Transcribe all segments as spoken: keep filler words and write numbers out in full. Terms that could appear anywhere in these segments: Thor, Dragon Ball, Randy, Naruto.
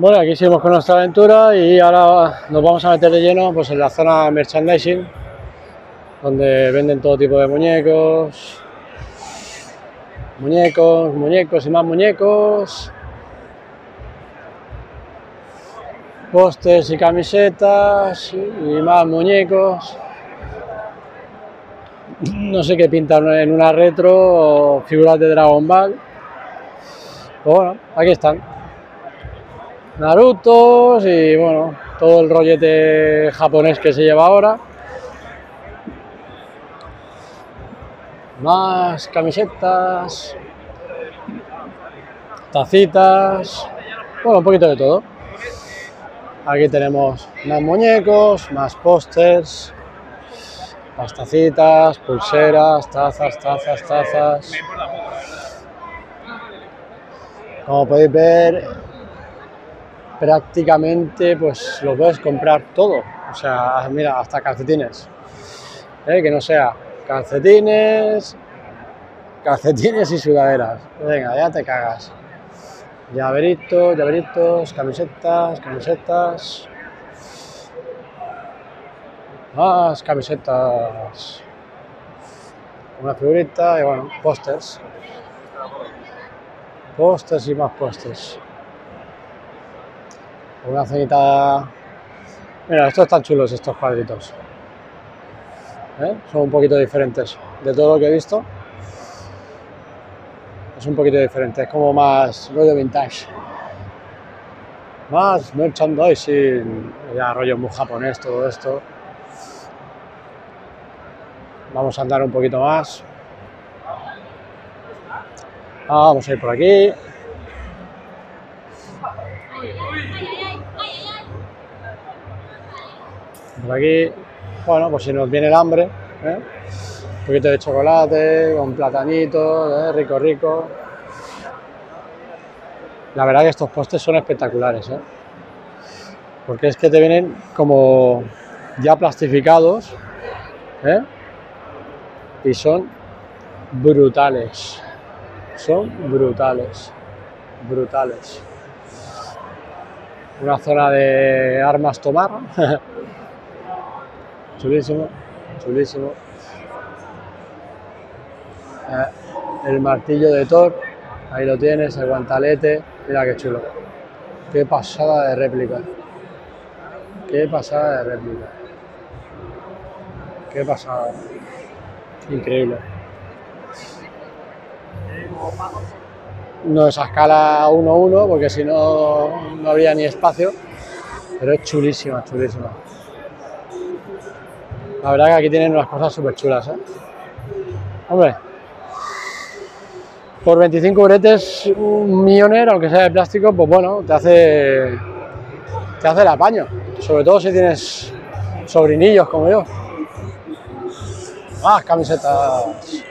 Bueno, aquí seguimos con nuestra aventura y ahora nos vamos a meter de lleno pues, en la zona merchandising, donde venden todo tipo de muñecos, muñecos, muñecos y más muñecos, pósters y camisetas y más muñecos. No sé qué pintan en una retro o figuras de Dragon Ball. Pues bueno, aquí están. Narutos y bueno, todo el rollete japonés que se lleva ahora. Más camisetas, tacitas, bueno, un poquito de todo. Aquí tenemos más muñecos, más pósters, las tacitas, pulseras, tazas, tazas, tazas. Como podéis ver, prácticamente pues lo puedes comprar todo. O sea, mira, hasta calcetines. ¿Eh? Que no sea calcetines, calcetines y sudaderas. Venga, ya te cagas. Llaveritos, llaveritos, camisetas, camisetas. Más camisetas, una figurita y bueno, pósters, pósters y más pósters, una cenita. Mira, estos están chulos, estos cuadritos, ¿eh? Son un poquito diferentes de todo lo que he visto, es un poquito diferente, es como más rollo vintage. Más merchandising, ya rollo muy japonés todo esto. Vamos a andar un poquito más. Ah, vamos a ir por aquí. Por aquí. Bueno, pues si nos viene el hambre, ¿eh? Un poquito de chocolate, con platanito, ¿eh? Rico, rico. La verdad que estos postres son espectaculares, ¿eh? Porque es que te vienen como ya plastificados, ¿eh? Y son brutales, son brutales, brutales. Una zona de armas tomar, chulísimo, chulísimo. Eh, el martillo de Thor, ahí lo tienes, el guantalete, mira qué chulo. Qué pasada de réplica, qué pasada de réplica, qué pasada. Increíble. No es a escala uno a uno porque si no, no habría ni espacio, pero es chulísima, chulísima. La verdad que aquí tienen unas cosas súper chulas, ¿eh? Hombre, por veinticinco bretes, un millonero, aunque sea de plástico, pues bueno, te hace, te hace el apaño, sobre todo si tienes sobrinillos como yo. Más camisetas.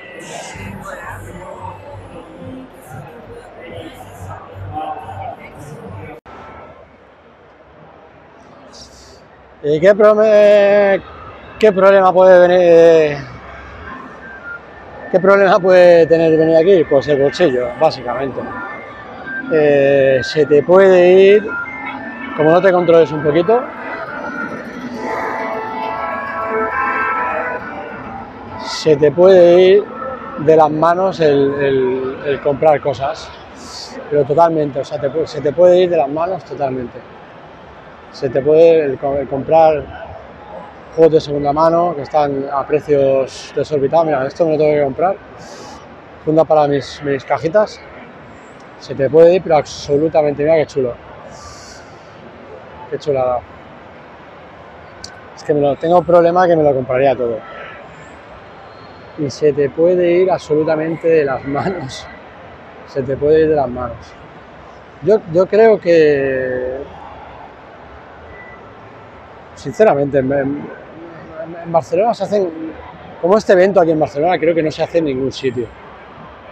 ¿Y qué, pro qué problema puede venir? ¿Qué problema puede tener venir aquí? Pues el bolsillo, básicamente. Eh, se te puede ir, como no te controles un poquito. Se te puede ir de las manos el, el, el comprar cosas, pero totalmente, o sea, te, se te puede ir de las manos totalmente. Se te puede el, el comprar juegos de segunda mano que están a precios desorbitados. Mira, esto me lo tengo que comprar, funda para mis, mis cajitas. Se te puede ir, pero absolutamente, mira qué chulo, qué chulada. Es que me lo, tengo problema que me lo compraría todo. Y se te puede ir absolutamente de las manos, se te puede ir de las manos. Yo, yo creo que, sinceramente, en, en Barcelona se hacen, como este evento aquí en Barcelona, creo que no se hace en ningún sitio.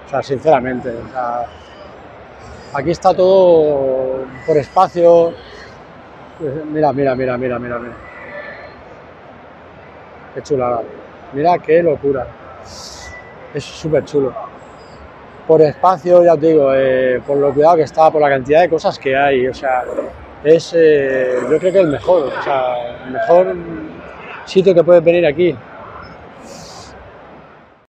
O sea, sinceramente, o sea, aquí está todo por espacio. Mira, mira, mira, mira, mira, mira. Qué chulada. Mira qué locura. Es súper chulo. Por espacio, ya os digo, eh, por lo cuidado que está, por la cantidad de cosas que hay, o sea, es eh, yo creo que el mejor, o sea, el mejor sitio que puedes venir aquí.